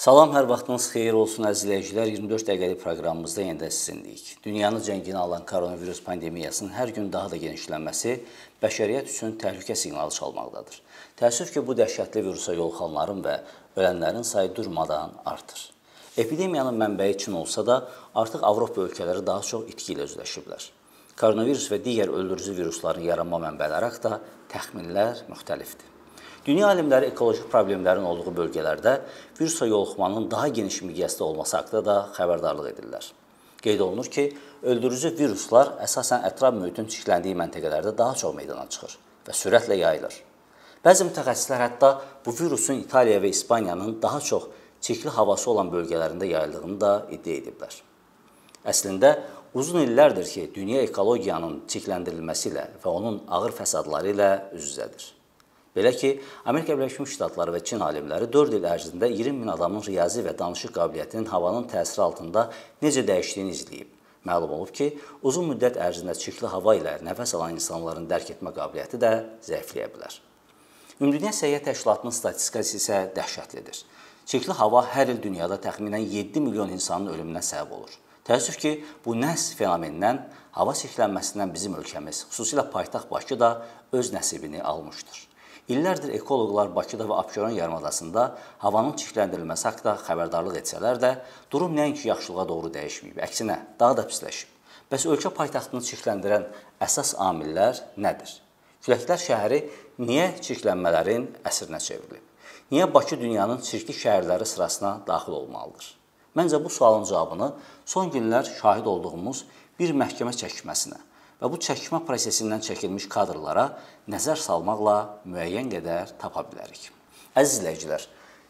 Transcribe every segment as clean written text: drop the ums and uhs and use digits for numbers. Salam, hər vaxtınız xeyir olsun əzizləyicilər. 24 dəqiqəlik proqramımızda yenə də sizinləyik. Dünyanı cənginə alan koronavirus pandemiyasının hər gün daha da genişlənməsi bəşəriyyət üçün təhlükə siqnalı çalmaqdadır. Təəssüf ki, bu dəhşətli virusa yoluxanların və ölənlərin sayı durmadan artır. Epidemiyanın mənbəyi Çin olsa da, artıq Avropa ölkələri daha çox itki ilə üzləşiblər. Koronavirus və digər öldürücü virusların yaranma mənbələri haqqında təxminlər müxtəlifdir. Dünya alimləri ekolojik problemlərin olduğu bölgələrdə virusa yoluxmanın daha geniş miqyasda olması haqqında da xəbərdarlıq edirlər. Qeyd olunur ki, öldürücü viruslar əsasən ətraf mühitin çirkləndiyi məntəqələrdə daha çox meydana çıxır və sürətlə yayılır. Bəzi mütəxəssislər hətta bu virusun İtaliya və İspaniyanın daha çox çirkli havası olan bölgələrində yayıldığını da iddia ediblər. Əslində, uzun illərdir ki, dünya ekologiyanın çirkləndirilməsi ilə və onun ağır fəsadları ilə üz-üzədir. Belə ki, Amerika Birləşmiş Ştatları və Çin alimləri 4 il ərzində 20 min adamın riyazi və danışıq qabiliyyətinin havanın təsiri altında necə dəyişdiyini izləyib. Məlum olub ki, uzun müddət ərzində çirkli hava ilə nəfəs alan insanların dərk etmə qabiliyyəti də zəifləyə bilər. Ümumdünya Səhiyyə Təşkilatının statistikası isə dəhşətlidir. Çirkli hava hər il dünyada təxminən 7 milyon insanın ölümünə səbəb olur. Təəssüf ki, bu nəhs fenomenindən, hava çirklənməsindən bizim ölkəmiz, xüsusilə paytaxt Bakı da öz nəsibini almışdır. İllərdir ekoloqlar Bakıda və Abşeron yarımadasında havanın çirkləndirilməsi haqqında xəbərdarlıq etsələr də, durum nəinki yaxşılığa doğru dəyişməyib, əksinə daha da pisləşib. Bəs ölkə paytaxtını çirkləndirən əsas amillər nədir? Küləklər şəhəri niyə çirklənmələrin əsrinə çevrilib? Niyə Bakı dünyanın çirkli şəhərləri sırasına daxil olmalıdır? Məncə bu sualın cavabını son günlər şahid olduğumuz bir məhkəmə çəkişməsinə və bu çəkmə prosesindən çəkilmiş kadrlara nəzər salmaqla müəyyən qədər tapa bilərik. Əziz izləyicilər,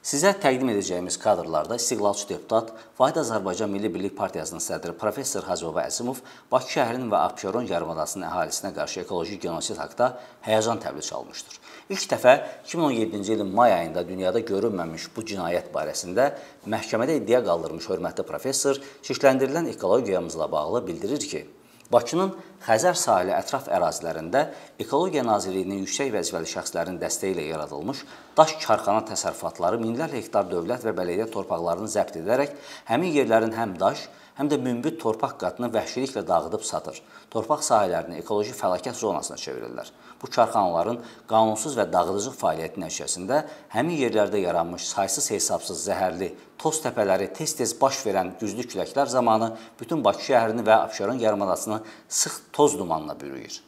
sizə təqdim edəcəyimiz kadrlarda istiqlalçı deputat Vahid Azərbaycan Milli Birlik Partiyasının sədri Profesör Hacıov Əsimov Bakı şəhərinin və Abşeron yarımadasının əhalisinə qarşı ekolojik genosid haqqında həyəcan təbliğ çalmışdır. İlk dəfə 2017-ci ilin may ayında dünyada görünməmiş bu cinayət barəsində məhkəmədə iddia qaldırmış hörmətli professor çirkləndirilən ekologiyamızla bağlı bildirir ki, Bakının Xəzər sahili ətraf ərazilərində Ekologiya Nazirliyinin yüksək vəzifəli şəxslərin dəstəyi ilə yaradılmış daş çarxana təsərrüfatları minlərlə hektar dövlət və bələdiyyə torpaqlarını zəbt edərək həmin yerlərin həm daş, həm də münbit torpaq qatını vəhşiliklə dağıdıb satır. Torpaq sahələrini ekoloji fəlakət zonasına çevirirlər. Bu çarxanaların qanunsuz və dağıdıcı fəaliyyəti nəticəsində həmin yerlərdə yaranmış saysız-hesabsız zəhərli toz təpələri tez-tez baş verən güclü küləklər zamanı bütün Bakı şəhərini və Abşeron yarımadasını sıx toz dumanla bürüyür.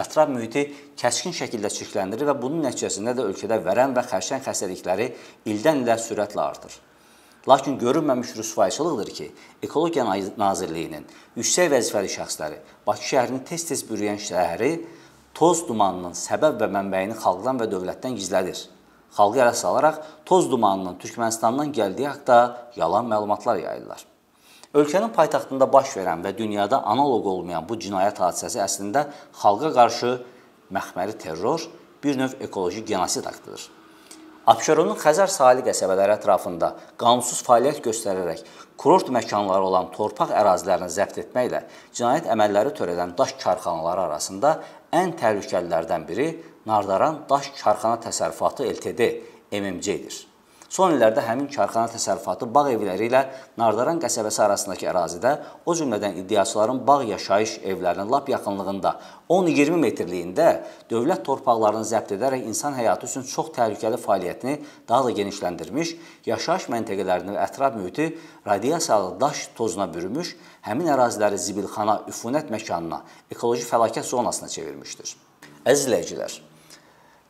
Ətraf mühiti kəskin şəkildə çirkləndirir və bunun nəticəsində də ölkədə vərəm və xərçəng xəstəlikləri ildən-ilə sürətlə artır. Lakin görünməmiş rüsvayçılıqdır ki, Ekologiya Nazirliyinin yüksək vəzifəli şəxsləri Bakı şəhərini tez-tez bürüyən şəhəri toz dumanının səbəb və mənbəyini xalqdan və dövlətdən gizlədir. Xalqı ələ salaraq toz dumanının Türkmənistandan gəldiyi haqda yalan məlumatlar yayırlar. Ölkənin paytaxtında baş verən və dünyada analoq olmayan bu cinayət hadisəsi əslində xalqa qarşı məxməri terror, bir növ ekoloji genosid aktıdır. Abşeronun Xəzər sahili qəsəbələri ətrafında qanunsuz fəaliyyət göstərərək kurort məkanları olan torpaq ərazilərini zəbt etməklə cinayət əməlləri törədən daş karxanaları arasında ən təhlükəlilərdən biri Nardaran Daş Çarxana Təsərrüfatı LTD MMC-dir. Son illərdə həmin çarxana təsərrüfatı bağ evləri ilə Nardaran qəsəbəsi arasındakı ərazidə, o cümlədən iddiaçıların bağ yaşayış evlərinin lap yaxınlığında 10-20 metrliyində dövlət torpaqlarını zəbt edərək insan həyatı üçün çox təhlükəli fəaliyyətini daha da genişləndirmiş, yaşayış məntəqələrinin ətraf mühiti radiasiyalı daş tozuna bürümüş, həmin əraziləri zibilxana, üfunət məkanına, ekoloji fəlakət zonasına çevirmişdir. Əzizləyicilər,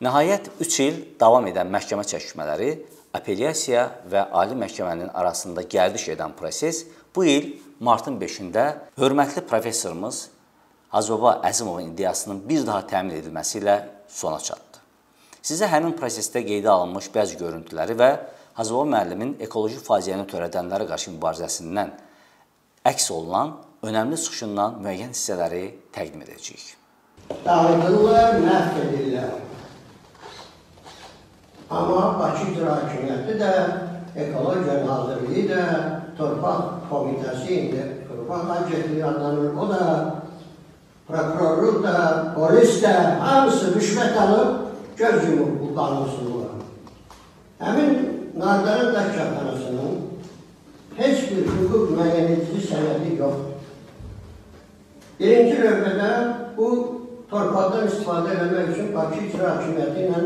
nəhayət 3 il davam edən məhkəmə çəkişmələri, apellyasiya və Ali Məhkəmənin arasında gərdiş edən proses bu il martın 5-də hörmətli professorumuz Hacıov Əsimovun iddiasının bir daha təmin edilməsi ilə sona çatdı. Sizə həmin prosesdə qeydə alınmış bəzi görüntüləri və Hacıov müəllimin ekoloji faciəni törədənlərə qarşı mübarizəsindən əks olunan önəmli çıxışından müəyyən hissələri təqdim edəcəyik. Dağıdırlar, məhv edirlər. Amma Bakı İcra Hakimiyyəti də, Ekologiya Nazirliyi də, Torpaq Komitəsi indi, Torpaq Agentliyi adlanır, o da, prokurorluq da, polis də, hamısı rüşvət alıb, göz yumur bu qanunsuzluğa. Həmin Nardaran Daş Çarxanası Məhkəməsinin heç bir hüquq müəyyənləşdirici sənədi yoxdur. Birinci növbədə bu torpaqdan istifadə etmək üçün Bakı İcra Hakimiyyəti ilə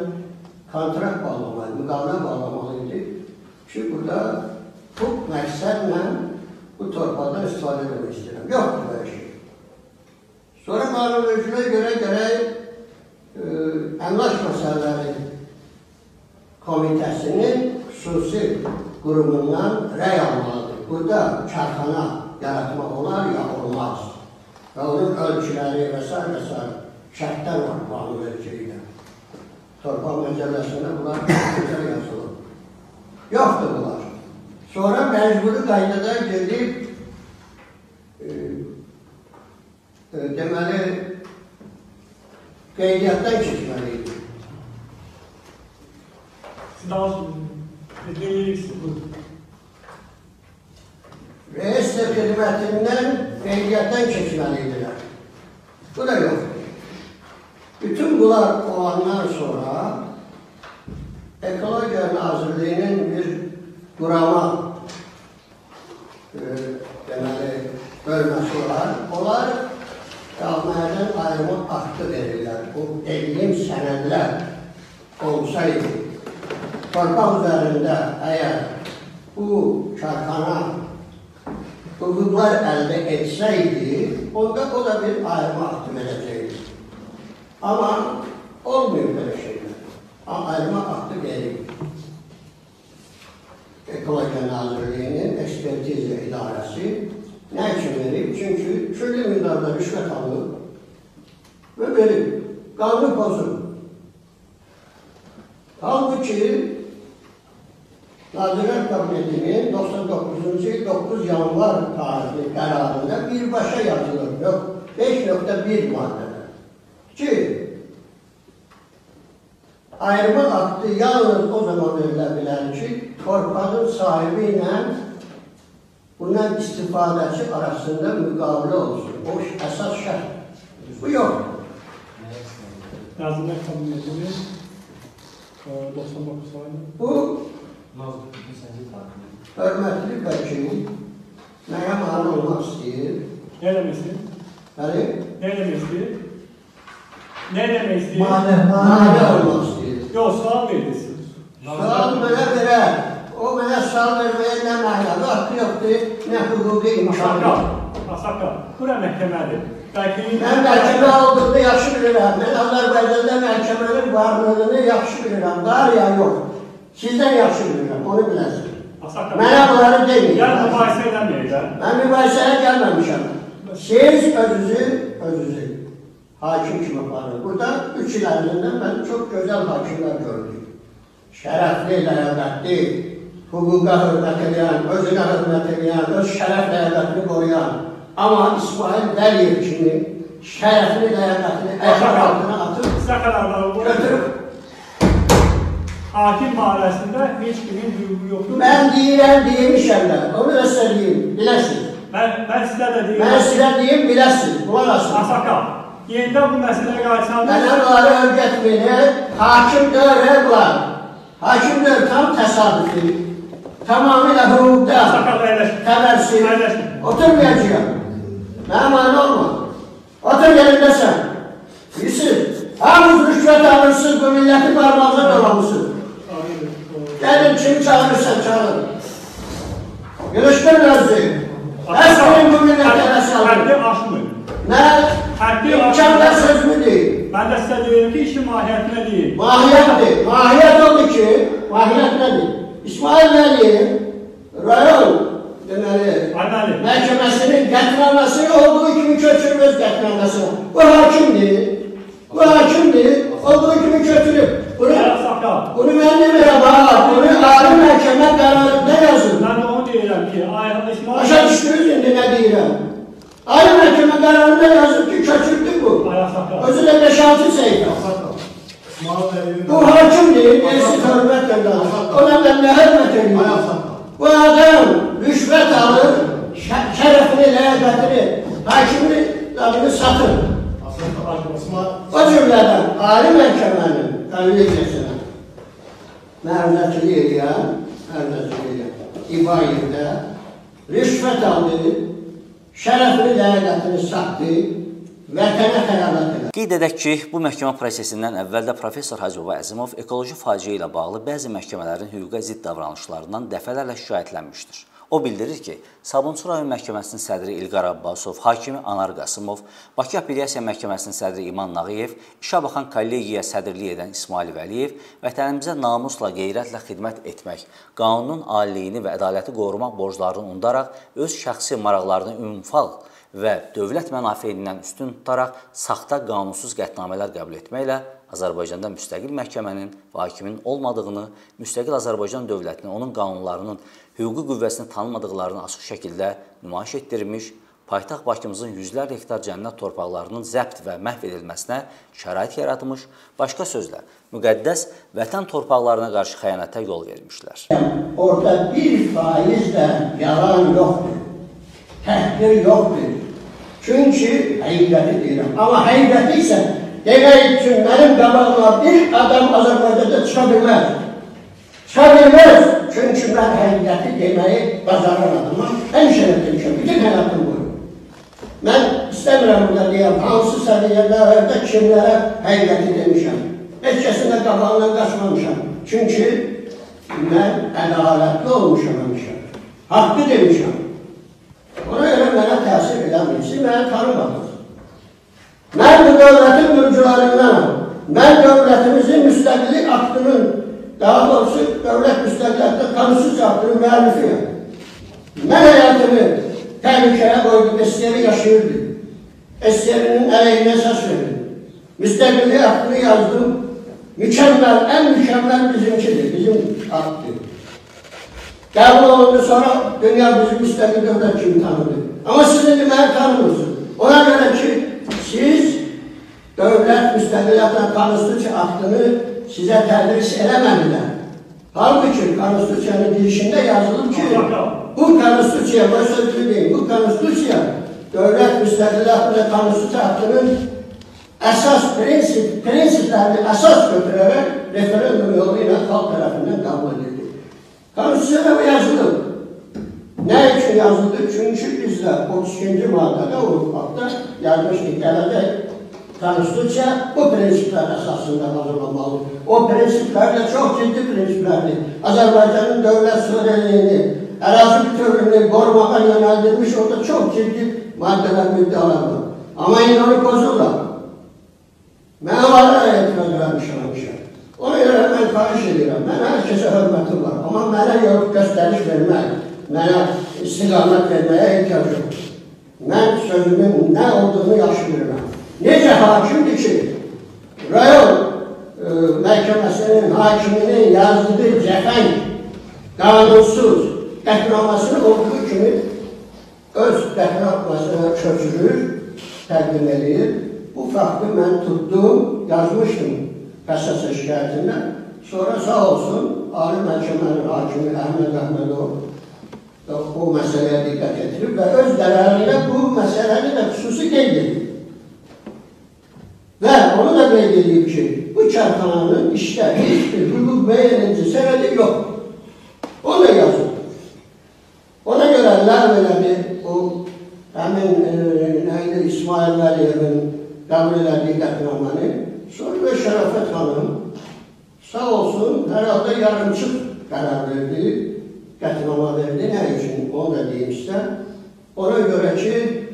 kontrakt bağlamalı, müqavilə bağlamalı idi ki, burada bu məqsədlə bu torpaqdan istifadə etmək istəyirəm. Yoxdur böyle şey. Sonra qanunvericiliyə görə gərək əmlak məsələləri komitəsinin xüsusi qurumundan rəy almalıdır. Burada çarxana yaratmaq olar, ya olmaz. Və onun ölçüləri vs. şərtlər var qanunvericiliyə. Torpaq məcəlləsində bunlar güzel yazılır. Yoxdur bunlar. Sonra məcburi qaydada gedib deməli qeydiyyatdan keçməliydi. Reis xidmətindən qeydiyyatdan keçməliydilər. Bu da yoxdur. Bütün bunlar olandan sonra Ekologiya Nazirliyinin bir qurama bölməsi var. Onlar Qalmaya'dan ayrımı aktı verirlər. Bu ellim sənədlər olsaydı, torpaq üzərində əgər bu çarxana hüquqlar əldə etsəydi, onda o da bir ayrımı aktı verəcəkdir. Ama olmuyor böyle şeyler. Ayrıma aktı gelir. Ekologiya Nazirliyinin ekspertizlə idarəsi nə üçün verib? Çünki küllü miqdarda rüşvət alıb və verib. Qanun pozub. Halbuki Nazirlər Kabinetinin 99-cu il 9 yanvar tarixli qərarında birbaşa yazılır. Yox, 5.1 maddə. Ki, ayrıma aktı yalnız o zaman verilə bilər ki, torpağın sahibi ilə bundan istifadəçi arasında müqavilə olsun. O əsas şərt. Bu yoxdur. Nazirlər Kabinetinin 99 sayı. Bu, hörmətli vəkil, nəyə mani olmaq istəyir? Nə eləməsi? Bəli? Nə eləməsi? Ne demek istiyorsun? Mane olmak istiyorsun. Yok, sual veriyorsun. Sual bana veren, o bana sual vermeye ne mahiyatı hakkı yoktu, ne hukuki imkanı yok. Asakal, bura məhkəmədir. Ben məhkəmə olduğunu yaxşı bilirəm. Ben Azərbaycanda məhkəmənin varlığını yaxşı bilirəm. Var ya yok. Sizdən yaxşı bilirəm, onu bilirsin. Mənə bunları deyin. Gel mübahisə edəməyəcəm. Mən mübahisəyə gəlməmişəm. Siz özünüzü hakim kimi aparır. Burada 3 il əvvəlindən mən çox gözəl hakimlər gördüm. Şərəfli, ləyaqətli, hüquqa hörmət edən, özünə hörmət edən, öz şərəf ləyaqətini qoruyan. Amma İsmail Vəliyev kimi şərəfli ləyaqətini əşar altına atıb, götürüb. Hakim barəsində heç kimin hüququ yoxdur. Mən deymişəm də, onu da sizə deyim, biləsiniz. Mən sizə də deyim. Mən sizə deyim, biləsiniz, bulanasınız. Asakal. Yeniden bu mesele karşısında... Bana onları örgütmeni, hakim dövbe var. Hakim dövbe tam tesadüfi. Tamamıyla hukukta, tebersiz. Oturmayacağım. Memane olma. Otur yerinde sen. Bilsin. Havuz rüşvet alırsın, bu milleti parmağına dolamışsın. Gelin kim çağırırsa çağırın. Görüştür özü. Eskinin bu millete mesele alın. Ne? İmkanda söz mü deyil? Ben de size diyorum ki işin mahiyetine deyil. Mahiyetdir. Mahiyet oldu ki, mahiyet nedir? İsmail Vəliyev, rayon məhkəməsinin qətnaməsinin olduğu kimi köçürmüz qətnaməsini. Bu hakimdir. Bu hakimdir. Olduğu kimi köçürüb. Bunu mənim elə bağlar. Bunu Ali Məhkəmə qərarında yazın. Ben de onu deyirəm ki, aşağı düşdünüz indi nə deyirəm? Ali Məhkəmə qərarında yazıb ki, köçürdü bu. Özü də 5-6 səhifə. Bu hakimdir, birisi hörmətlə qalır. Ona mən nə hörmət edirəm? Bu adam rüşvət alır, şərəfini, ləyaqətini, hakimin adını satır. O cümlədən Ali Məhkəmənin qanuniyyəsinə mərhəmətli edən, İbayev'de rüşvet aldı, şərəfini, ləyaqətini satdı, vətənə xəyanət elədi. Qeyd edək ki, bu məhkəmə prosesindən əvvəl də Profesor Hacıov Əsimov ekoloji faciə ilə bağlı bəzi məhkəmələrin hüquqa zidd davranışlarından dəfələrlə şikayətlənmişdir. O bildirir ki, Sabunçu Rayon Məhkəməsinin sədri İlgar Abbasov, hakimi Anar Qasımov, Bakı Apellyasiya Məhkəməsinin sədri İman Nâğıyev, işə baxan kollegiyaya sədrlik edən İsmail Vəliyev vətənimizə namusla, qeyrətlə xidmət etmək, qanunun aliliyini və ədaləti qorumaq borclarını unudaraq, öz şəxsi maraqlarını ümumfal və dövlət mənafelərindən üstün tutaraq saxta qanunsuz qətnamələr qəbul etməklə Azərbaycanda müstəqil məhkəmənin və hakimin olmadığını, müstəqil Azərbaycan dövlətini, onun qanunlarının hüquqi qüvvəsini tanımadıqlarını açıq şəkildə nümayiş etdirmiş, paytaxt Bakımızın yüzlərlə hektar cənnət torpaqlarının zəbt və məhv edilməsinə şərait yaratmış, başqa sözlə, müqəddəs vətən torpaqlarına qarşı xəyanətə yol vermişlər. Orada 1% yalan yoxdur, təhqir yoxdur. Çünki həqiqəti deyirəm, amma həqiqəti isə demək üçün mənim qabağıma bir adam Azərbaycanda çıxa bilməz. Çıxa bilməz. Çünki mən həqiqəti deməyi bacaran adamım. Həmişə də demişəm, bütün həyatım boyu. Mən istəmirəm burada deyəm, hansı səviyyələrdə kimlərə həqiqəti demişəm. Heç kəsin də qabağından qaçmamışam. Çünki mən ədalətli olmuşam həmişə. Haqqı demişəm. Ona görə mənə təsir edəmir. Siz mənə tanımadınız. Mən bu dövlətin mürcülərindənəm. Mən dövlətimizin müstəqillik aktının, daha doğrusu dövlət müstəqillikdə konstitusiya aktının müəllifiyəm. Mən həyatımı təhlükəyə qoydum, SSR yaşayırdım. SSR-nin əleyhinə səs verdim. Müstəqillik aktını yazdım. Mükəmməl, ən mükəmməl bizimkidir, bizim aktdır. Qəbul olundu, sonra dünya bizim müstəqil dövlət kimi tanıdı. Amma siz indi məni tanımırsınız. Ona görə ki, siz dövlət müstəqilliklə konstitusiya aktını sizə tədris eləmədilər. Halbuki konstitusiyanın girişində yazılıb ki, bu konstitusiya, bu sözü deyil, bu konstitusiya dövlət müstəqilliklə konstitusiya aktının əsas prinsiplərini əsas götürərək referendum yolu ilə xalq tərəfindən qəbul edildi. Konstitusiyada bu yazılıb. Nə üçün yazıldı? Çünki bizdə 32-ci maddədə Avropada yazmışdır, gələcək konstitusiya bu prinsiplər əsasında hazırlanmalıdır. O prinsiplər də çox ciddi prinsiplərdir. Azərbaycanın dövlət suverenliyini, ərazi bütövlüyünü qorumağa yönəldirmiş, orada çox ciddi maddələr müddəalardır. Amma indi onu pozurlar. Mən onlara etiraz vermişəm. Ona görə mən xahiş edirəm. Mən hər kəsə hörmətim var, amma mənə yox göstəriş vermək, mənə istiqamət verməyə ehtiyac yoxdur. Mən sözümün nə olduğunu yaxşı bilirəm. Necə hakimdir ki, rayon məhkəməsinin hakiminin yazdığı cəfəng, qanunsuz qətnaməsinə olduğu kimi öz qətnaməsinə köçürür, təqdim edir. Bu faktı mən tutdum, yazmışdım qəssasa şikayətindən. Sonra sağ olsun, Ali Məhkəmənin hakimi Əhməd Əhmədov o məsələyə diqqət etirib və öz qərarıyla bu məsələni də xüsusi qeyd edib. Və onu da qeyd edib ki, bu çarxananın işdə heç bir hüquq müəyyənici sənədi yoxdur. O da yazılır. Ona görə ləğv elədi, o həmin İsmail Vəliyevin qəbul elədiyi qətnamanı. Sonra və Şərəfət xanım sağ olsun, hər halda yarımçıq qərar verdi. Qətnamə verdi, nə üçün, onu da deyim sizə. Ona görə ki,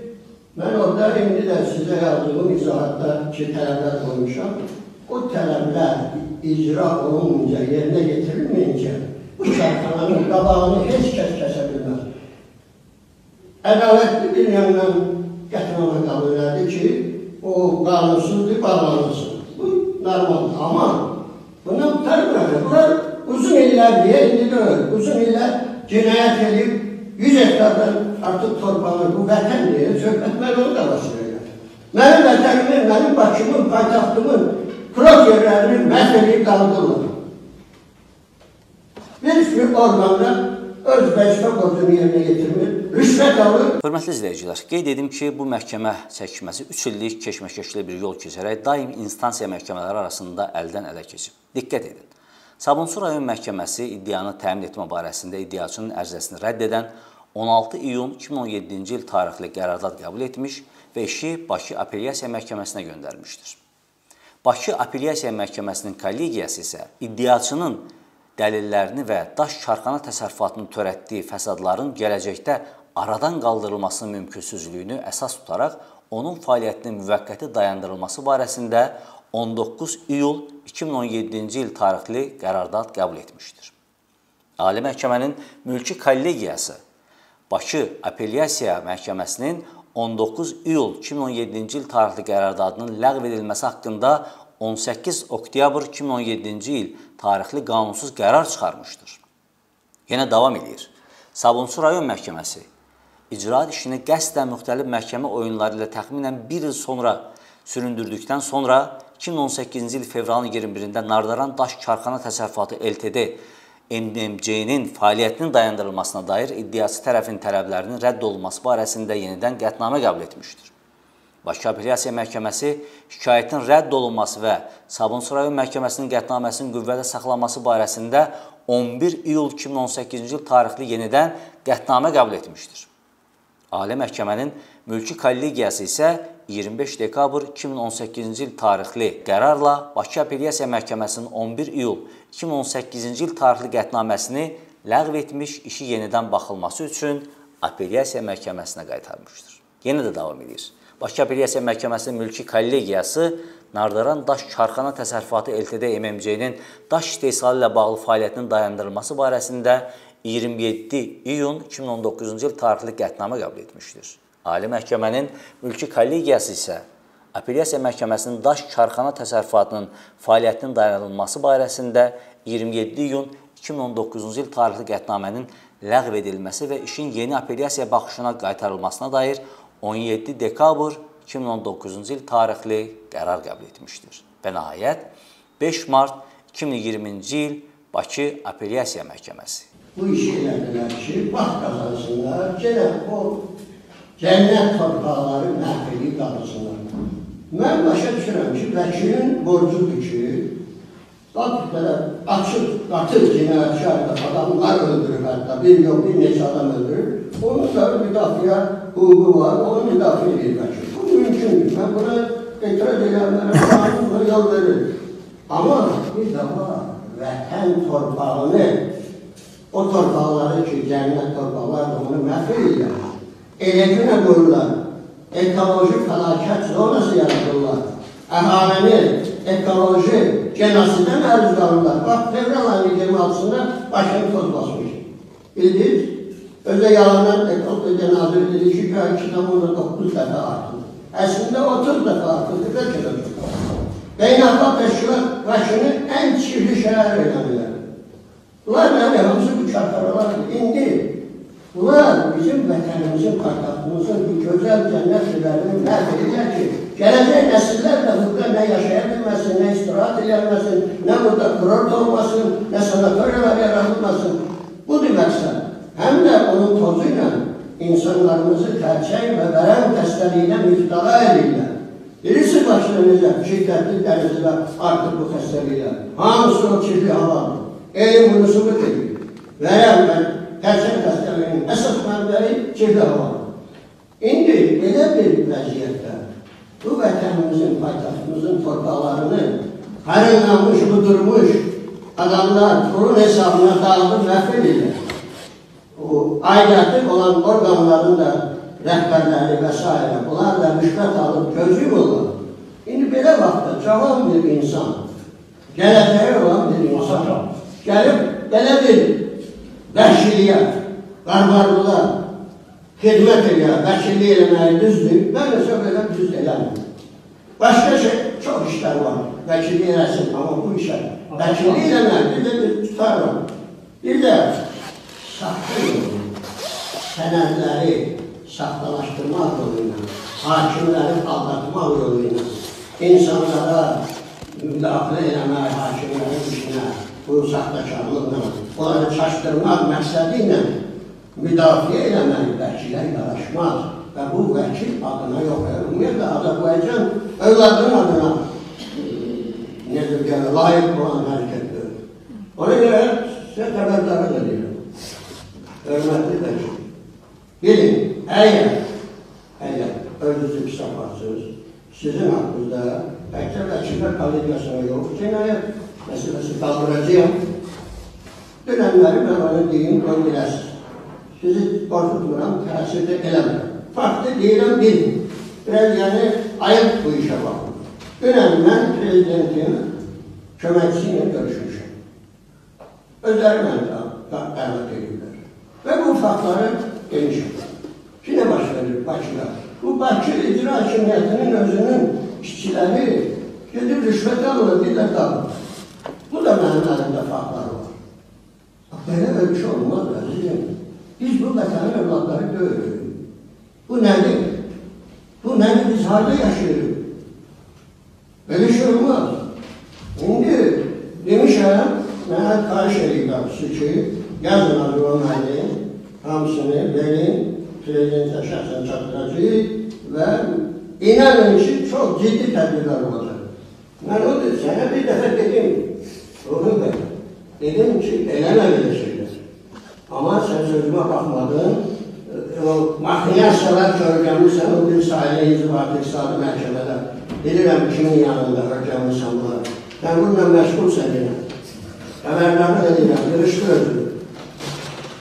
mən orada indi də sizə yazdığım izahatda ki, tələblər qoymuşam, o tələblər icra olunca, yerinə getirilməyincə, bu çarxananın qabağını heç kəs kəsə bilməz. Ədalətli bir yandan qətnamə qəbul elədi ki, o qanunsuzdur, bağlanırsın. Bu normaldır, amma bundan tərqədir. Uzun iller diye indiriyoruz. Uzun iller cinayet edip 100 hektardan artık torbanı bu vətən diye söhbətlər onu da basırırlar. Mənim vətənimin, mənim Bakımın, paytaxtımın krok yerlerini məhv edib dağıdırlar. Bir sürü ormanda öz vəzifə borcunu yerinə getirmir, rüşvət alır. Hörmətli izləyicilər, qeyd edim ki, bu məhkəmə çəkişməsi 3 illik keşməkeşli bir yol keçərək daim instansiya məhkəmələri arasında əldən ələ keçib. Diqqət edin. Sabunçu Rayon Məhkəməsi iddianı təmin etmə barəsində iddiaçının ərizəsini rədd edən 16 iyun 2017-ci il tarixli qərarlar qəbul etmiş və işi Bakı Apellyasiya Məhkəməsinə göndərmişdir. Bakı Apellyasiya Məhkəməsinin kollegiyası isə iddiaçının dəlillərini və daş çarxana təsərrüfatının törətdiyi fəsadların gələcəkdə aradan qaldırılmasının mümkünsüzlüyünü əsas tutaraq onun fəaliyyətinin müvəqqəti dayandırılması barəsində 19 iyul 2017-ci il tarixli qərarda qəbul etmişdir. Ali Məhkəmənin mülki kollegiyası Bakı Apellyasiya Məhkəməsinin 19 iyul 2017-ci il tarixli qərardarının ləğv edilməsi haqqında 18 oktyabr 2017-ci il tarixli qanunsuz qərar çıxarmışdır. Yenə davam edir. Sabunçu Rayon Məhkəməsi icraat işini qəsdən müxtəlif məhkəmə oyunları ilə təxminən bir il sonra süründürdükdən sonra 2018-ci il fevralın 21-də Nardaran Daş Çarxana Təsərrüfatı LTD MMC-nin fəaliyyətinin dayandırılmasına dair iddiaçı tərəfin tələblərinin rədd olunması barəsində yenidən qətnamə qəbul etmişdir. Bakı Apellyasiya Məhkəməsi şikayətin rədd olunması və Sabunçu Rayon Məhkəməsinin qətnaməsinin qüvvədə saxlanması barəsində 11 iyul 2018-ci il tarixli yenidən qətnamə qəbul etmişdir. Ali Məhkəmənin mülki kollegiyası isə 25 dekabr 2018-ci il tarixli qərarla Bakı Apellyasiya Məhkəməsinin 11 iyul 2018-ci il tarixli qətnaməsini ləğv etmiş, işi yenidən baxılması üçün Apellyasiya Məhkəməsinə qaytarmışdır. Yenə də davam edir. Bakı Apellyasiya Məhkəməsinin mülki kollegiyası Nardaran Daş Çarxana Təsərrüfatı LTD MMC-nin daş istehsalı ilə bağlı fəaliyyətinin dayandırılması barəsində 27 iyun 2019-cu il tarixli qətnamə qəbul etmişdir. Ali Məhkəmənin mülki kollegiyası isə Apellyasiya Məhkəməsinin daş çarxana təsərrüfatının fəaliyyətinin dayandırılması barəsində 27 iyun 2019-cu il tarixli qətnamənin ləğv edilməsi və işin yeni apellyasiya baxışına qaytarılmasına dair 17 dekabr 2019-cu il tarixli qərar qəbul etmişdir. Və nəhayət 5 mart 2020-ci il Bakı Apellyasiya Məhkəməsi. Bu işi elədilər ki, vaxt qazansınlar, gələk o cənnət torpaqları məhv edib qazansınlar. Mən başa düşürəm ki, vəkilin borcudur ki, açıq, qatır cinayətkarda adamlar öldürür hətta, bir yox, bir neçə adam öldürür, onun da müdafiə huququ var, onu müdafiə edir vəkil. Bu mümkündür, mən buna etiraz edənlərə qanunla yol verir. Amma bir daha vətən torpağını, o torpaqları ki, cənnət torpaqlar da onu məhv edirlər. Eləcünə qoyurlar, ekoloji fəlakət zonası yaradırlar, əhalini, ekoloji genasidən məruz qalırlar. Bax, fevral ayının 26-sında başını toz basmış. Bildiniz, özə yalanlar Ekologiya Nazirliyi ki, 2,9 dəfə artır. Əslində 30 dəfə artır, bir qədər çox. Beynəlxalq təşkilat Bakını ən çirkli şəhər edəmilər. Bunlar mənim hamısı bu çarxanalardır. İndi bunlar bizim vətənimizin, qardaşımızın bu gözəl cənnət sürələrini məhv edirlər ki, gələcək nəsillər də burada nə yaşaya bilməsin, nə istirahat edilməsin, nə burada kurort olmasın, nə sanatoriyalar yaradılmasın. Budur məqsəd. Həm də onun tozu ilə insanlarımızı tərçək və vərəm xəstəliyinə müftala edirlər. Birisi başlarınızda şiddətli dərəcədə artıq bu xəstəliylər. Hamısı o kirli havadır. Elm bunu sübut edir. Vərəm və tərçək xəstəliyinin əsas mənbəri kirli havadır. İndi elə bir vəziyyətdə bu vətənimizin, paytaxtımızın torpaqlarını xərinlanmış, budurmuş adamlar pulun hesabına dağılıb məhv edirlər. Aidiyyətli olan orqanların da rəhbərləri və s. bunlar da müşvət alıb gözü yollar. İndi belə vaxtda cavan bir insan, gələcəyə olan bir insan gəlib belə bir vəkiliyə, qarvarlığa xidmət edən, vəkilliyə eləməyi düzdür, mən isə belə düz eləmir. Başqa şey, çox işlər var, vəkilliyə eləsin, amma bu işə vəkilliyə eləməyi bir də bir tutar var. Bir də saxtı yolu, sənədləri, saxtalaşdırmaq yoluyla, hakimləri aldatmaq yoluyla, insanlara müdafilə eləmək hakimlərin işinə, bu saxtakarlıqla, onları çaşdırmaq məqsədi ilə müdafiə eləmək vəkillər yaraşmaz və bu vəkil adına yox, ümumiyyətlə Azərbaycan övladının adına layiq olan hərəkətdir. Ona göre size temendarı veriyorum. Örmetli de ki, bilin, eğer özünüzü kitablarsınız, sizin hakkınızda Ekler ve Çinler Kollegiası'na yok cinayet meselesi kaldıracağım. Dönenleri ben onu diyeyim, onu bilersiniz. Sizi korkutmuram, təsir de eləmirəm. Faktı deyirəm, bilin. Biraz yani ayıp bu işe bakın. Dönem ben prezidentin köməkçisiyle görüşmüşüm. Özləri mənə davet edirlər. Ve bu faktları genişim. Ki ne baş verir Bakı'da? Bu Bakı icra hakimiyyətinin özünün işçileri gidip rüşvet alır, bir de kalır. Bu da benim elimde faktlar var. Böyle ölçü olmaz azizim. Biz bu vatanın evlatları dövürüz. Bu nedir? Bu nedir? Biz halde yaşıyoruz. Böyle şey olmaz. Şimdi demişler, ben Karşıya'yı kapısı ki, yazın adı olmayı, hamısını, beni, prezident'e şahsen çatıracağız ve inanın ki çok ciddi tedbirler olacak. Ben o da sana bir defa dedim, oğlum ben, dedim ki elemebilirsin. Ama sen sözüme bakmadın, o makinyasalar görgəmlisən, o bir sahile izbatı iqtisadi məhkəmədə. Bilirəm kimin yanında görgəmlisən bunlar. Sen bununla məşğulsən yine. Əmərlərini edirəm, yürüşdü özünü.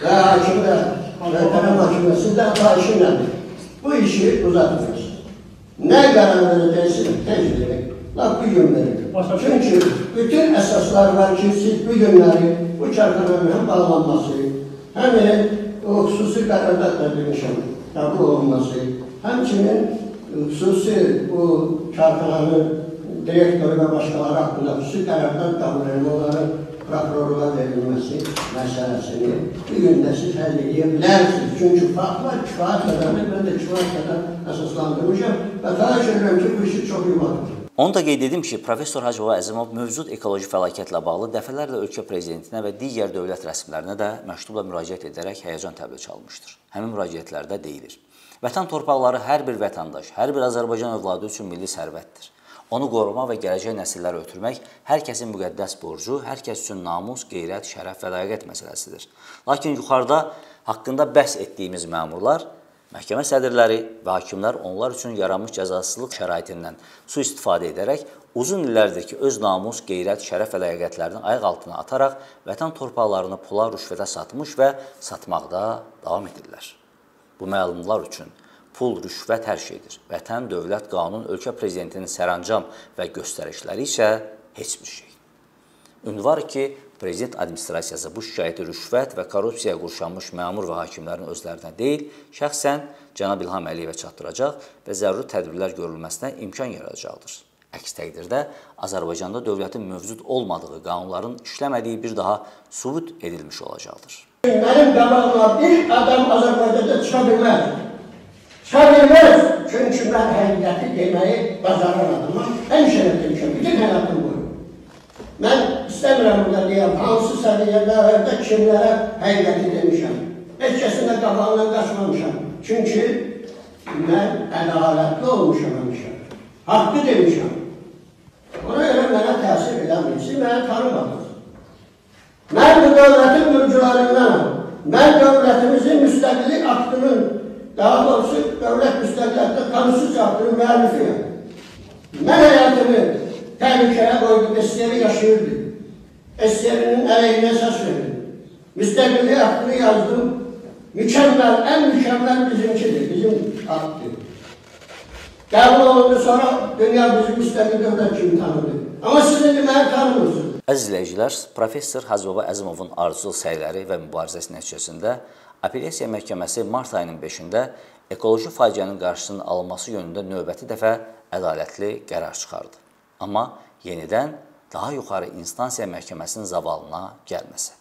Və hakim də, rəhbərə hakimiyyəsi də hakim nədir? Bu işi uzatmıyorsun. Nə qərar verəcəksiniz, tez verin. Laf bir gün verin. Çünki bütün əsaslar var ki, siz bu günləri bu çarxananın bağlanması, həmin o xüsusi qərarlarla demişəm, qəbul olunması, həmçinin xüsusi bu çarxananın direktoru və başqaları haqqında xüsusi qərarlar qəbul edilməsi, onların prokurorluğa verilməsi məsələsini bir gündə siz həll edə bilərsiniz. Çünki faktlar kifayət qədərdir, mən də kifayət qədər əsaslandırmışam və xahiş edirəm ki, bu işi çox yuvardır. Onu da qeyd edim ki, Profesör Hacıov Əsimov mövcud ekoloji fəlakətlə bağlı dəfələrlə ölkə prezidentinə və digər dövlət rəsmilərinə də məktubla müraciət edərək həyəcan təbliğ çalmışdır. Həmin müraciətlərdə deyilir. Vətən torpaqları hər bir vətəndaş, hər bir Azərbaycan övladı üçün milli sərvətdir. Onu qoruma və gələcək nəsillərə ötürmək hər kəsin müqəddəs borcu, hər kəs üçün namus, qeyrət, şərəf və ləyaqət məsələsidir. Lakin yuxarıda haqqında bəhs etdiyimiz məmurlar, məhkəmə sədrləri və hakimlər onlar üçün yaranmış cəzasızlıq şəraitindən sui-istifadə edərək uzun illərdir ki, öz namus, qeyrət, şərəf və ləyaqətlərini ayaq altına ataraq vətən torpaqlarını pula, rüşvətə satmış və satmaqda davam edirlər. Bu məlumlar üçün pul, rüşvət hər şeydir. Vətən, dövlət, qanun, ölkə prezidentinin sərəncam və göstərişləri isə heç bir şey. Ünvar ki, prezident administrasiyası bu şikayəti rüşvət və korrupsiyaya qurşanmış məmur və hakimlərin özlərinə deyil, şəxsən cənab İlham Əliyevə çatdıracaq və zəruri tədbirlər görülməsinə imkan yaradacaqdır. Əks təqdirdə Azərbaycanda dövlətin mövcud olmadığı, qanunların işləmədiyi bir daha sübut edilmiş olacaqdır. Mənim qabağıma bir adam Azərbaycanda çıxa bilməz. Çıxa bilməz, çünki mən həqiqəti deməyi bacaran adamım. Həmişə demişəm, bütün həyatım bu. Mən istəmirəm burada deyəm, hansı səviyyələrdə kimlərə həqiqəti demişəm. Heç kəsin də qafağından qaçmamışam. Çünki mən ədalətli olmuşam həmişəm. Haqqı demişəm. Ona görə mənə təsir edəmir. Siz mənə tanımadınız. Mən bu dövlətin mürcülərindanam. Mən dövlətimizin müstəqillik aktının, daha doğrusu dövlət müstəqillikdə konstitusiya aktının müəllifiyəm. Mən həyatımı təhlükəyə qoydu, SSR-i yaşayırdı. SSR-inin əleyhinə səs verir. Müstəqillik haqqını yazdım. Mükəmməl, ən mükəmməl bizimkidir, bizim haqqdır. Qəbul olundu, sonra dünya bizi müstəqil dövlət kimi tanıdı. Amma siz indi məni tanımırsınız. Əziz izləyicilər, Professor Hacıov Əzimovun arzulu səyləri və mübarizəsi nəticəsində Apellyasiya Məhkəməsi mart ayının 5-də ekoloji faciənin qarşısının alınması yönündə növbəti dəfə ədalətli qərar çıxardı. Amma yenidən daha yuxarı instansiya məhkəməsinin zavalına gəlməsi.